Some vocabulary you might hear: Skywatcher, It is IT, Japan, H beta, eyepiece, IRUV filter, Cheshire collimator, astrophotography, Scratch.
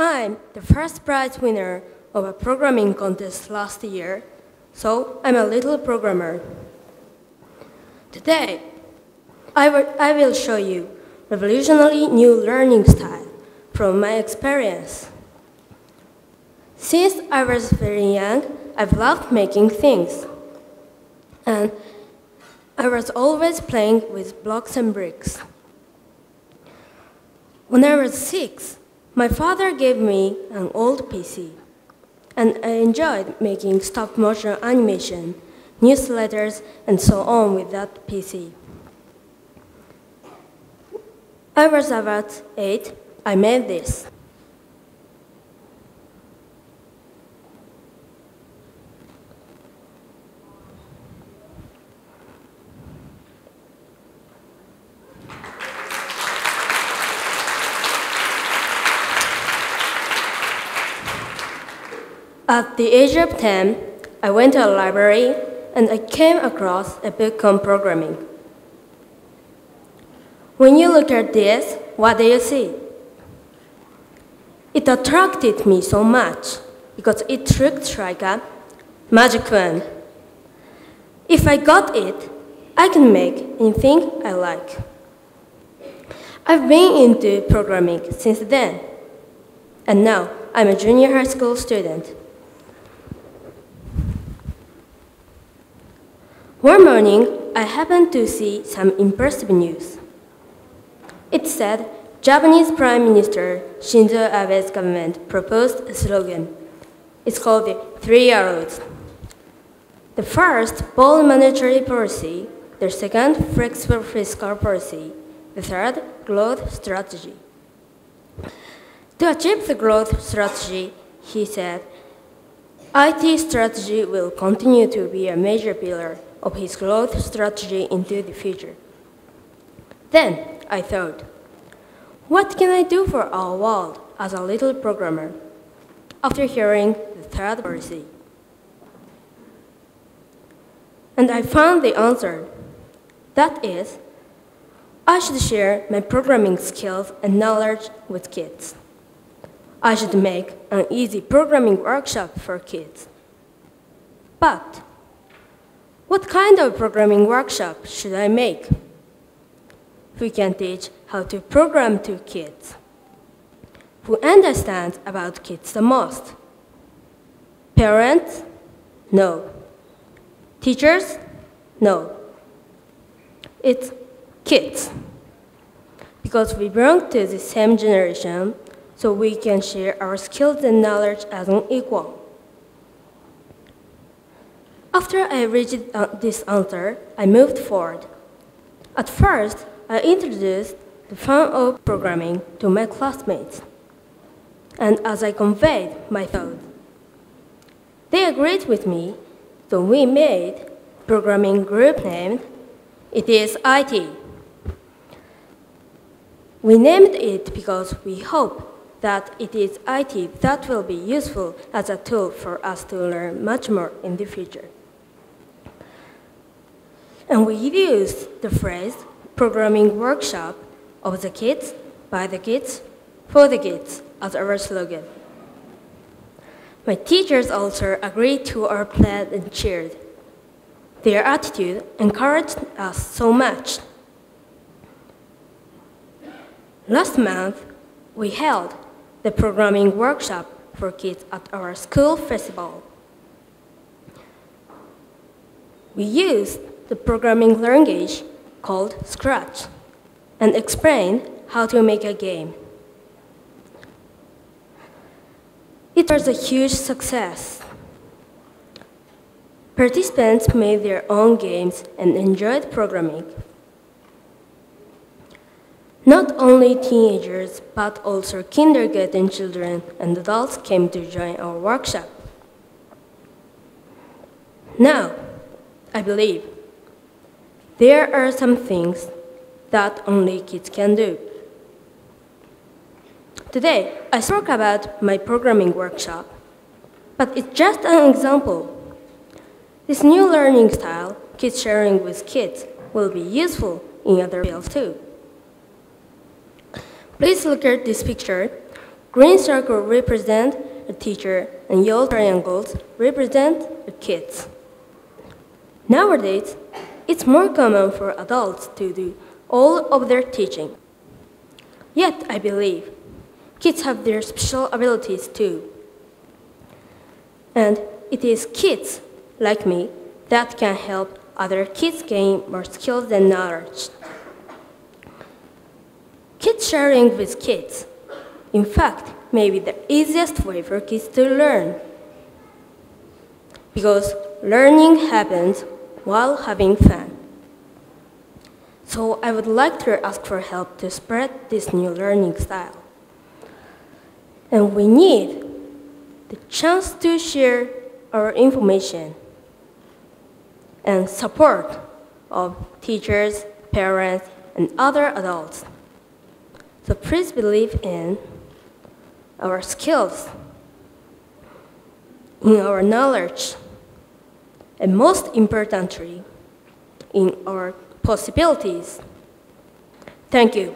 I'm the first prize winner of a programming contest last year, so I'm a little programmer. Today, I will show you revolutionary new learning style from my experience. Since I was very young, I've loved making things, and I was always playing with blocks and bricks. When I was 6, my father gave me an old PC, and I enjoyed making stop-motion animation, newsletters, and so on with that PC. I was about 8, I made this. At the age of 10, I went to a library and I came across a book on programming. When you look at this, what do you see? It attracted me so much because it looked like a magic wand. If I got it, I can make anything I like. I've been into programming since then, and now I'm a junior high school student. One morning, I happened to see some impressive news. It said, Japanese Prime Minister Shinzo Abe's government proposed a slogan. It's called the 3 Arrows. The first, bold monetary policy. The second, flexible fiscal policy. The third, growth strategy. To achieve the growth strategy, he said, IT strategy will continue to be a major pillar of his growth strategy into the future. Then I thought, what can I do for our world as a little programmer? After hearing the third policy, and I found the answer. That is, I should share my programming skills and knowledge with kids. I should make an easy programming workshop for kids. But what kind of programming workshop should I make? We can teach how to program to kids who understand about kids the most. Parents? No. Teachers? No. It's kids. Because we belong to the same generation, so we can share our skills and knowledge as an equal. After I reached this answer, I moved forward. At first, I introduced the fun of programming to my classmates. And as I conveyed my thought, they agreed with me, so we made programming group named It is IT. We named it because we hope that it is IT that will be useful as a tool for us to learn much more in the future. And we used the phrase programming workshop of the kids, by the kids, for the kids as our slogan. My teachers also agreed to our plan and cheered. Their attitude encouraged us so much. Last month, we held the programming workshop for kids at our school festival. We used the programming language called Scratch and explained how to make a game. It was a huge success. Participants made their own games and enjoyed programming. Not only teenagers, but also kindergarten children and adults came to join our workshop. Now, I believe there are some things that only kids can do. Today, I spoke about my programming workshop, but it's just an example. This new learning style, kids sharing with kids, will be useful in other fields too. Please look at this picture. Green circle represents a teacher, and yellow triangles represent the kids. Nowadays, it's more common for adults to do all of their teaching. Yet, I believe, kids have their special abilities too. And it is kids, like me, that can help other kids gain more skills and knowledge. Kids sharing with kids, in fact, may be the easiest way for kids to learn. Because learning happens while having fun. So I would like to ask for help to spread this new learning style. And we need the chance to share our information and support of teachers, parents, and other adults. So please believe in our skills, in our knowledge, and most importantly, in our possibilities. Thank you.